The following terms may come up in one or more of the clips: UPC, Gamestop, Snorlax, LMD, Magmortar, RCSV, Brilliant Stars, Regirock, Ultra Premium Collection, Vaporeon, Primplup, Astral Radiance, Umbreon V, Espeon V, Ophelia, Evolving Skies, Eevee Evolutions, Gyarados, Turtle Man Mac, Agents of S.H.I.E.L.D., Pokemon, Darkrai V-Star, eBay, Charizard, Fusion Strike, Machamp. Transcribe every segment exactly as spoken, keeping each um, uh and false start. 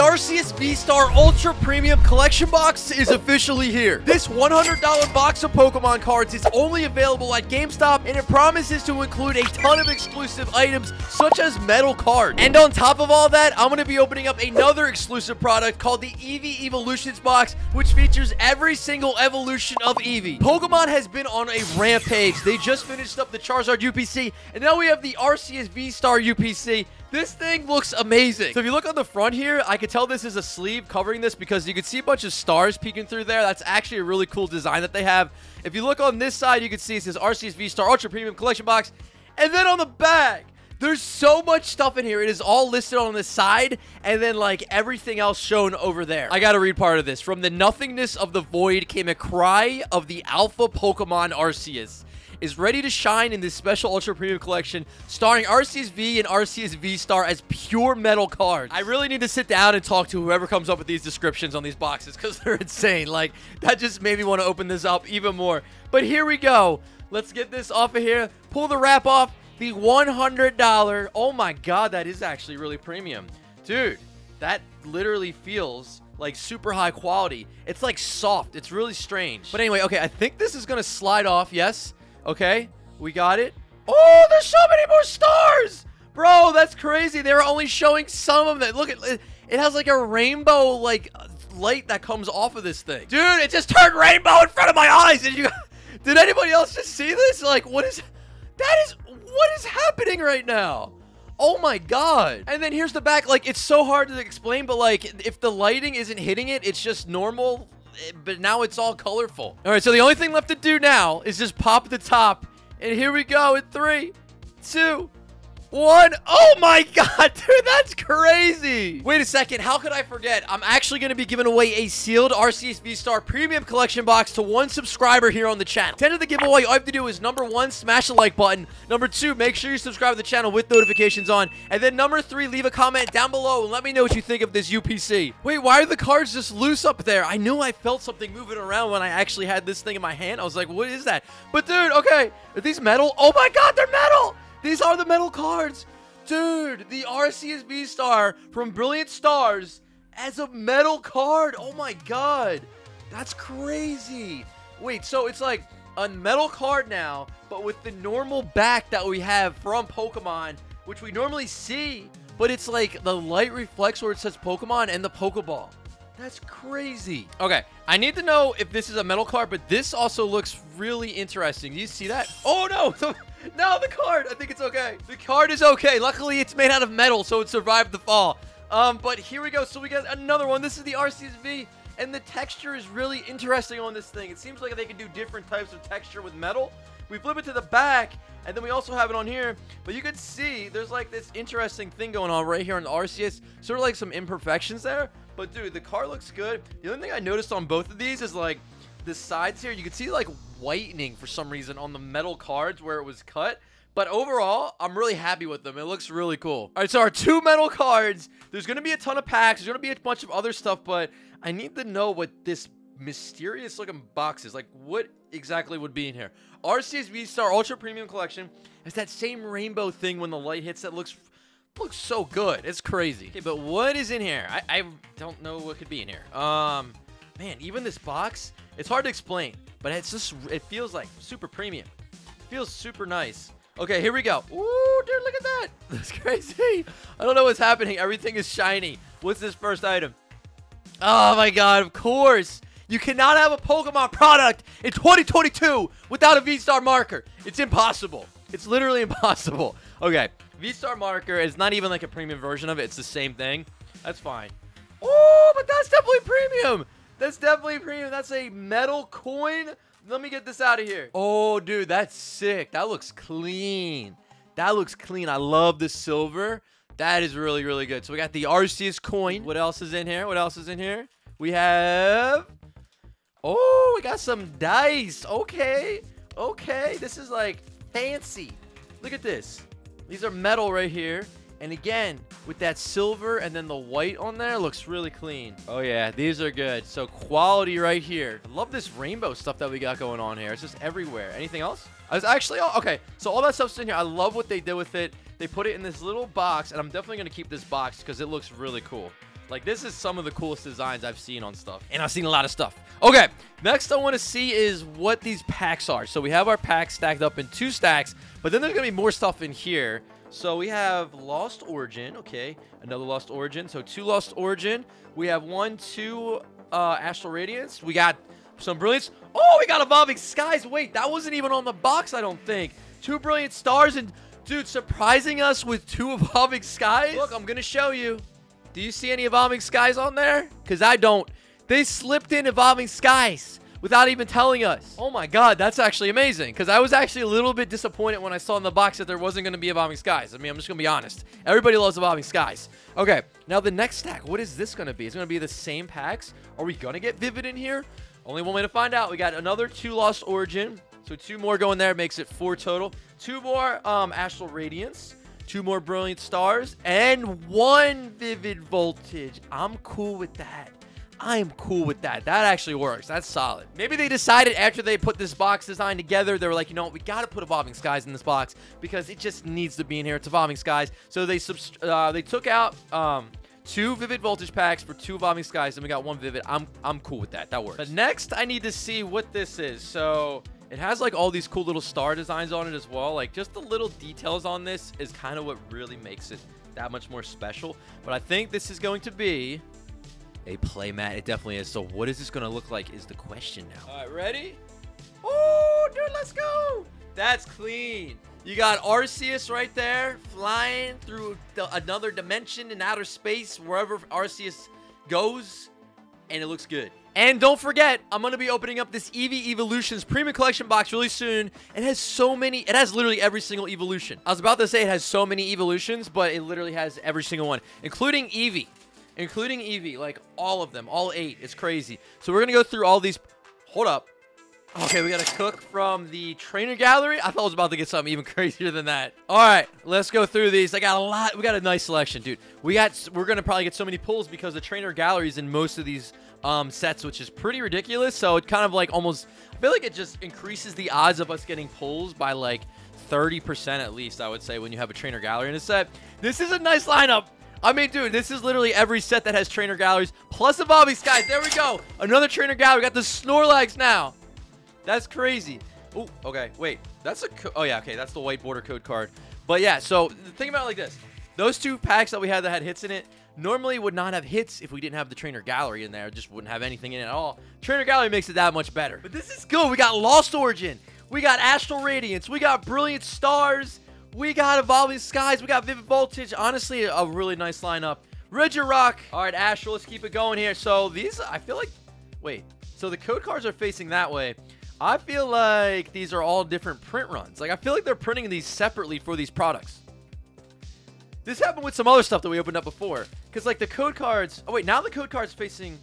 Arceus V-Star Ultra Premium Collection Box is officially here. This one hundred dollar box of Pokemon cards is only available at GameStop, and it promises to include a ton of exclusive items, such as metal cards. And on top of all that, I'm going to be opening up another exclusive product called the Eevee Evolutions box, which features every single evolution of Eevee. Pokemon has been on a rampage. They just finished up the Charizard U P C, and now we have the Arceus V-Star U P C. This thing looks amazing. So if you look on the front here, I could tell this is a sleeve covering this because you could see a bunch of stars peeking through there. That's actually a really cool design that they have. If you look on this side, you can see it says Arceus V-Star Ultra Premium Collection Box. And then on the back, there's so much stuff in here. It is all listed on the side, and then, like, everything else shown over there. I gotta read part of this. From the nothingness of the void came a cry of the alpha Pokemon Arceus is ready to shine in this special Ultra Premium Collection, starring Arceus V and Arceus V-Star as pure metal cards. I really need to sit down and talk to whoever comes up with these descriptions on these boxes, because they're insane. Like, that just made me want to open this up even more. But here we go. Let's get this off of here, pull the wrap off. The one hundred dollar, oh my god, that is actually really premium. Dude, that literally feels like super high quality. It's like soft. It's really strange. But anyway, okay, I think this is going to slide off, yes? Okay, we got it. Oh, there's so many more stars! Bro, that's crazy. They were only showing some of them. Look, at it, it has like a rainbow like light that comes off of this thing. Dude, it just turned rainbow in front of my eyes. Did you? Did anybody else just see this? Like, what is... That is... What is happening right now? Oh my god. And then here's the back. Like, it's so hard to explain, but like, if the lighting isn't hitting it, it's just normal, but now it's all colorful. All right, so the only thing left to do now is just pop the top, and here we go in three, two, one. Oh my god, dude, that's crazy. Wait a second, how could I forget? I'm actually going to be giving away a sealed Arceus V-Star Premium Collection Box to one subscriber here on the channel. To enter the giveaway, all you have to do is, number one, smash the like button. Number two, make sure you subscribe to the channel with notifications on. And then number three, leave a comment down below and let me know what you think of this U P C. Wait, why are the cards just loose up there? I knew I felt something moving around when I actually had this thing in my hand. I was like, what is that? But dude, okay, are these metal? Oh my god, they're metal! These are the metal cards. Dude, the Arceus V-Star from Brilliant Stars as a metal card. Oh my god. That's crazy. Wait, so it's like a metal card now, but with the normal back that we have from Pokemon, which we normally see, but it's like the light reflects where it says Pokemon and the Pokeball. That's crazy. Okay, I need to know if this is a metal card, but this also looks really interesting. Do you see that? Oh no! No, the card! I think it's okay. The card is okay. Luckily, it's made out of metal, so it survived the fall. Um, but here we go. So we got another one. This is the Arceus V, and the texture is really interesting on this thing. It seems like they can do different types of texture with metal. We flip it to the back, and then we also have it on here. But you can see there's like this interesting thing going on right here on the Arceus. Sort of like some imperfections there. But dude, the card looks good. The only thing I noticed on both of these is like the sides here. You can see like whitening for some reason on the metal cards where it was cut, but overall I'm really happy with them. It looks really cool. All right, so our two metal cards. There's gonna be a ton of packs. There's gonna be a bunch of other stuff, but I need to know what this mysterious looking box is. Like, what exactly would be in here? Arceus V-Star Ultra Premium Collection. It's that same rainbow thing when the light hits that looks looks so good. It's crazy. Okay, but what is in here? I, I don't know what could be in here. Um man, even this box, it's hard to explain, but it's just, it feels like super premium. It feels super nice. Okay, here we go. Ooh, dude, look at that. That's crazy. I don't know what's happening. Everything is shiny. What's this first item? Oh my god, of course. You cannot have a Pokemon product in twenty twenty-two without a V-Star marker. It's impossible. It's literally impossible. Okay, V-Star marker is not even like a premium version of it. It's the same thing. That's fine. Oh, but that's definitely premium. That's definitely premium. That's a metal coin. Let me get this out of here. Oh, dude, that's sick. That looks clean. That looks clean. I love the silver. That is really, really good. So we got the Arceus coin. What else is in here? What else is in here? We have... Oh, we got some dice. Okay. Okay. This is, like, fancy. Look at this. These are metal right here. And again, with that silver and then the white on there, looks really clean. Oh yeah, these are good. So quality right here. I love this rainbow stuff that we got going on here. It's just everywhere. Anything else? I was actually, oh, okay. So all that stuff's in here. I love what they did with it. They put it in this little box, and I'm definitely gonna keep this box because it looks really cool. Like, this is some of the coolest designs I've seen on stuff. And I've seen a lot of stuff. Okay, next I want to see is what these packs are. So we have our packs stacked up in two stacks, but then there's going to be more stuff in here. So we have Lost Origin. Okay, another Lost Origin. So two Lost Origin. We have one, two uh, Astral Radiance. We got some Brilliance. Oh, we got Evolving Skies. Wait, that wasn't even on the box, I don't think. Two Brilliant Stars and, dude, surprising us with two Evolving Skies. Look, I'm going to show you. Do you see any Evolving Skies on there? Because I don't. They slipped in Evolving Skies without even telling us. Oh my god, that's actually amazing. Because I was actually a little bit disappointed when I saw in the box that there wasn't going to be Evolving Skies. I mean, I'm just going to be honest. Everybody loves Evolving Skies. Okay, now the next stack. What is this going to be? It's going to be the same packs. Are we going to get Vivid in here? Only one way to find out. We got another two Lost Origin. So two more going there makes it four total. Two more um, Astral Radiance. Two more Brilliant Stars, and one Vivid Voltage. I'm cool with that. I'm cool with that. That actually works. That's solid. Maybe they decided after they put this box design together, they were like, you know what? We got to put Evolving Skies in this box because it just needs to be in here. It's Evolving Skies. So they uh, they took out um, two Vivid Voltage packs for two Evolving Skies, and we got one Vivid. I'm, I'm cool with that. That works. But next, I need to see what this is. So it has like all these cool little star designs on it as well. Like just the little details on this is kind of what really makes it that much more special. But I think this is going to be a playmat. It definitely is. So what is this going to look like is the question now. All right, ready? Oh, dude, let's go. That's clean. You got Arceus right there flying through the, another dimension in outer space, wherever Arceus goes. And it looks good. And don't forget, I'm going to be opening up this Eevee Evolutions Premium Collection box really soon. It has so many. It has literally every single evolution. I was about to say it has so many evolutions, but it literally has every single one, including Eevee. Including Eevee. Like, all of them. All eight. It's crazy. So we're going to go through all these. Hold up. Okay, we got a cook from the Trainer Gallery. I thought I was about to get something even crazier than that. All right, let's go through these. I got a lot. We got a nice selection, dude. We got, we're going to probably get so many pulls because the Trainer Gallery is in most of these um, sets, which is pretty ridiculous. So it kind of like almost, I feel like it just increases the odds of us getting pulls by like thirty percent at least, I would say, when you have a Trainer Gallery in a set. This is a nice lineup. I mean, dude, this is literally every set that has Trainer Galleries, plus Evolving Skies. There we go. Another Trainer Gallery. We got the Snorlax now. That's crazy. Oh, okay. Wait, that's a, co oh yeah, okay. That's the white border code card. But yeah, so think about it like this. Those two packs that we had that had hits in it normally would not have hits if we didn't have the Trainer Gallery in there. It just wouldn't have anything in it at all. Trainer Gallery makes it that much better. But this is good. We got Lost Origin. We got Astral Radiance. We got Brilliant Stars. We got Evolving Skies. We got Vivid Voltage. Honestly, a really nice lineup. Regirock. All right, Astral, let's keep it going here. So these, I feel like, wait, so the code cards are facing that way. I feel like these are all different print runs. Like, I feel like they're printing these separately for these products. This happened with some other stuff that we opened up before. Because, like, the code cards... Oh, wait. Now the code card's facing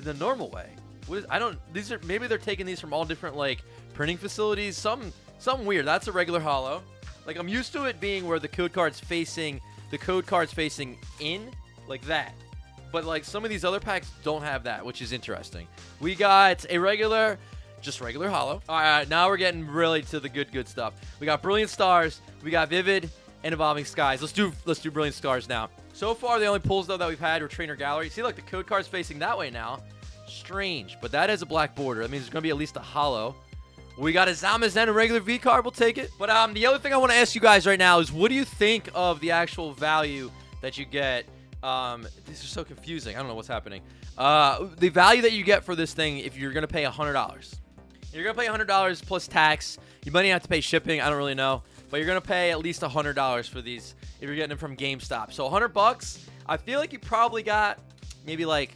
the normal way. What is, I don't... These are... Maybe they're taking these from all different, like, printing facilities. Something, something weird. That's a regular holo. Like, I'm used to it being where the code card's facing... The code card's facing in. Like that. But, like, some of these other packs don't have that, which is interesting. We got a regular... Just regular holo. All right, now we're getting really to the good, good stuff. We got Brilliant Stars, we got Vivid, and Evolving Skies. Let's do, let's do Brilliant Stars now. So far, the only pulls though that we've had were Trainer Gallery. See, look, the code card's facing that way now. Strange, but that is a black border. That means there's gonna be at least a holo. We got a Zamazenta and a regular V card. We'll take it. But um, the other thing I want to ask you guys right now is, what do you think of the actual value that you get? Um, this is so confusing. I don't know what's happening. Uh, the value that you get for this thing if you're gonna pay a hundred dollars. You're going to pay one hundred dollars plus tax. You might have to pay shipping. I don't really know. But you're going to pay at least one hundred dollars for these if you're getting them from GameStop. So one hundred bucks. I feel like you probably got maybe like,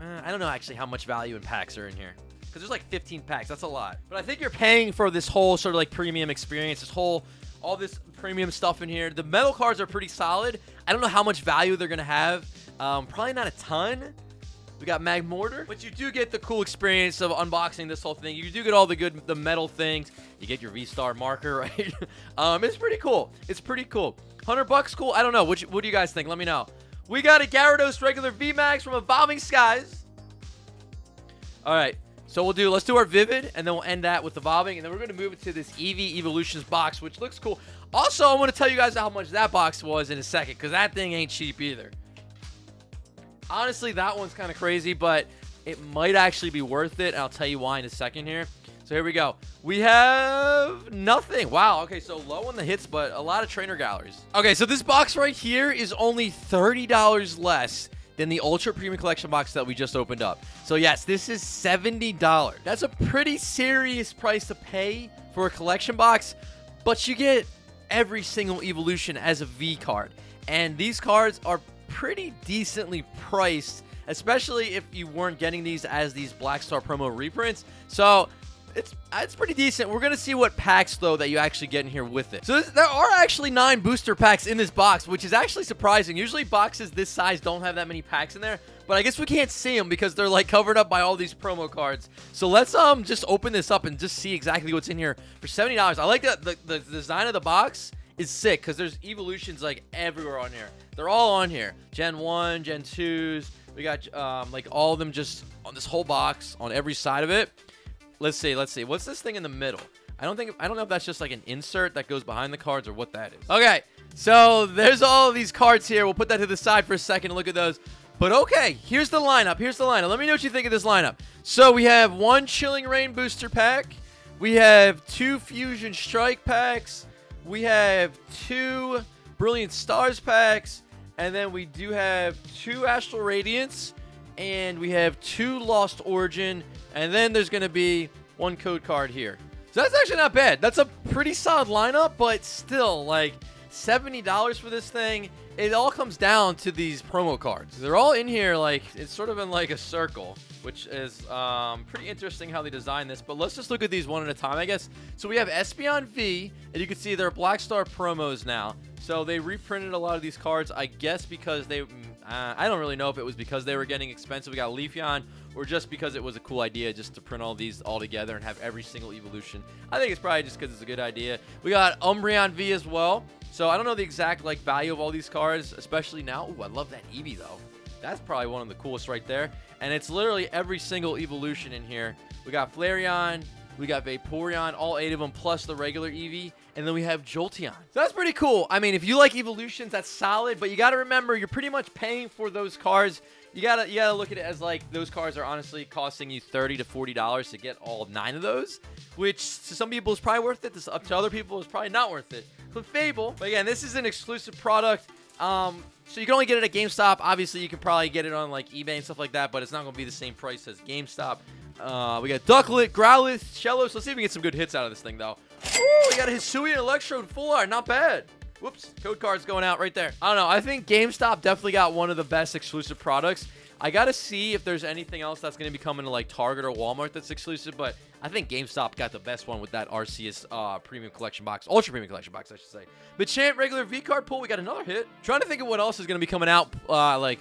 eh, I don't know actually how much value in packs are in here. Because there's like fifteen packs. That's a lot. But I think you're paying for this whole sort of like premium experience, this whole, all this premium stuff in here. The metal cards are pretty solid. I don't know how much value they're going to have. Um, probably not a ton. We got Magmortar, but you do get the cool experience of unboxing this whole thing. You do get all the good, the metal things. You get your V-Star marker, right? um, it's pretty cool. It's pretty cool. one hundred bucks, cool. I don't know. What, you, what do you guys think? Let me know. We got a Gyarados regular V-Max from Evolving Skies. All right. So we'll do, let's do our Vivid, and then we'll end that with Evolving, and then we're going to move it to this Eevee Evolutions box, which looks cool. Also, I want to tell you guys how much that box was in a second, because that thing ain't cheap either. honestly, that one's kind of crazy, but it might actually be worth it. And I'll tell you why in a second here. So here we go. We have nothing. Wow. Okay, so low on the hits, but a lot of trainer galleries. Okay, so this box right here is only thirty dollars less than the Ultra Premium Collection box that we just opened up. So yes, this is seventy dollars. That's a pretty serious price to pay for a collection box, but you get every single evolution as a V card. And these cards are pretty decently priced, especially if you weren't getting these as these Black Star promo reprints. So It's, it's pretty decent. We're going to see what packs, though, that you actually get in here with it. So this, there are actually nine booster packs in this box, which is actually surprising. Usually boxes this size don't have that many packs in there, but I guess we can't see them because they're, like, covered up by all these promo cards. So let's um just open this up and just see exactly what's in here for seventy dollars. I like that the, the design of the box is sick because there's evolutions, like, everywhere on here. They're all on here. Gen one, Gen twos. We got, um like, all of them just on this whole box on every side of it. Let's see, let's see. What's this thing in the middle? I don't think I don't know if that's just like an insert that goes behind the cards or what that is. Okay, so there's all of these cards here. We'll put that to the side for a second and look at those. But okay, here's the lineup. Here's the lineup. Let me know what you think of this lineup. So we have one Chilling Reign booster pack. We have two Fusion Strike packs. We have two Brilliant Stars packs. And then we do have two Astral Radiance. And we have two Lost Origin, and then there's going to be one code card here. So that's actually not bad. That's a pretty solid lineup, but still, like, seventy dollars for this thing. It all comes down to these promo cards. They're all in here, like, it's sort of in, like, a circle, which is um, pretty interesting how they designed this. But let's just look at these one at a time, I guess. So we have Espeon V, and you can see they're Black Star promos now. So they reprinted a lot of these cards, I guess, because they... Uh, I don't really know if it was because they were getting expensive. We got Leafeon, or just because it was a cool idea just to print all these all together and have every single evolution. I think it's probably just because it's a good idea. We got Umbreon V as well. So I don't know the exact like value of all these cards, especially now. Ooh, I love that Eevee though. That's probably one of the coolest right there. And it's literally every single evolution in here. We got Flareon. We got Vaporeon, all eight of them, plus the regular Eevee. And then we have Jolteon. So that's pretty cool. I mean, if you like evolutions, that's solid. But you got to remember, you're pretty much paying for those cards. You got to you gotta look at it as, like, those cards are honestly costing you thirty to forty dollars to get all nine of those. Which, to some people, is probably worth it. This, up to other people, is probably not worth it. But Fable. But, again, this is an exclusive product. Um... So you can only get it at GameStop. Obviously, you can probably get it on, like, eBay and stuff like that, but it's not going to be the same price as GameStop. Uh, we got Ducklet, Growlithe, Shellos. Let's see if we can get some good hits out of this thing, though. Ooh, we got a Hisuian Electrode full art. Not bad. Whoops. Code card's going out right there. I don't know. I think GameStop definitely got one of the best exclusive products. I got to see if there's anything else that's going to be coming to, like, Target or Walmart that's exclusive, but I think GameStop got the best one with that Arceus uh, Premium Collection Box. Ultra Premium Collection Box, I should say. Machamp, regular V-Card pull. We got another hit. Trying to think of what else is going to be coming out, uh, like,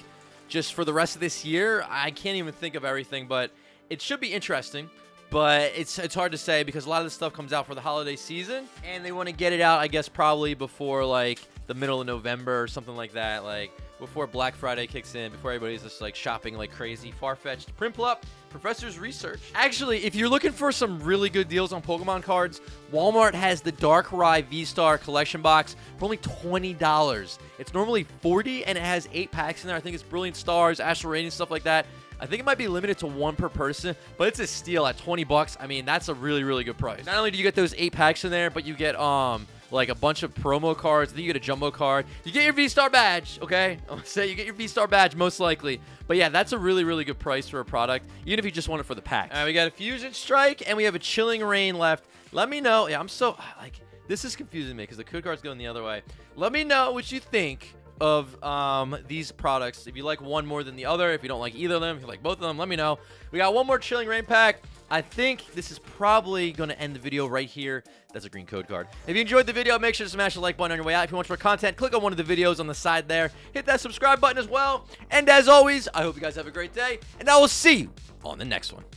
just for the rest of this year. I can't even think of everything, but it should be interesting. But it's it's hard to say because a lot of this stuff comes out for the holiday season. And they want to get it out, I guess, probably before, like, the middle of November or something like that. Like, before Black Friday kicks in, before everybody's just, like, shopping like crazy. Farfetch'd, Primplup, Professor's Research. Actually, if you're looking for some really good deals on Pokemon cards, Walmart has the Darkrai V-Star Collection Box for only twenty dollars. It's normally forty dollars, and it has eight packs in there. I think it's Brilliant Stars, Astral Radiance, stuff like that. I think it might be limited to one per person, but it's a steal at twenty bucks. I mean, that's a really, really good price. Not only do you get those eight packs in there, but you get, um... like, a bunch of promo cards. Then you get a jumbo card. You get your V-Star badge, okay? I'm going to say you get your V-Star badge, most likely. But, yeah, that's a really, really good price for a product, even if you just want it for the pack. All right, we got a Fusion Strike, and we have a Chilling Reign left. Let me know. Yeah, I'm so, like, this is confusing me because the code card's going the other way. Let me know what you think of um, these products. If you like one more than the other, if you don't like either of them, if you like both of them, let me know. We got one more Chilling Reign pack. I think this is probably going to end the video right here. That's a green code card. If you enjoyed the video, make sure to smash the like button on your way out. If you want more content, click on one of the videos on the side there. Hit that subscribe button as well. And as always, I hope you guys have a great day, and I will see you on the next one.